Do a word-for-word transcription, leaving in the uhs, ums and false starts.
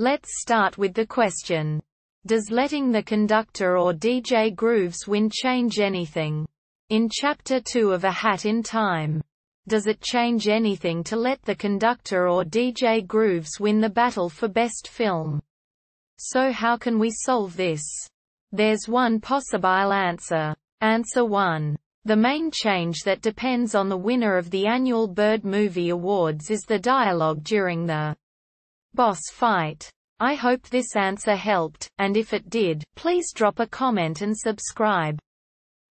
Let's start with the question. Does letting the conductor or D J Grooves win change anything? In Chapter two of A Hat in Time, does it change anything to let the conductor or D J Grooves win the battle for best film? So how can we solve this? There's one possible answer. Answer one. The main change that depends on the winner of the annual Bird Movie Awards is the dialogue during the boss fight. I hope this answer helped, and if it did, please drop a comment and subscribe.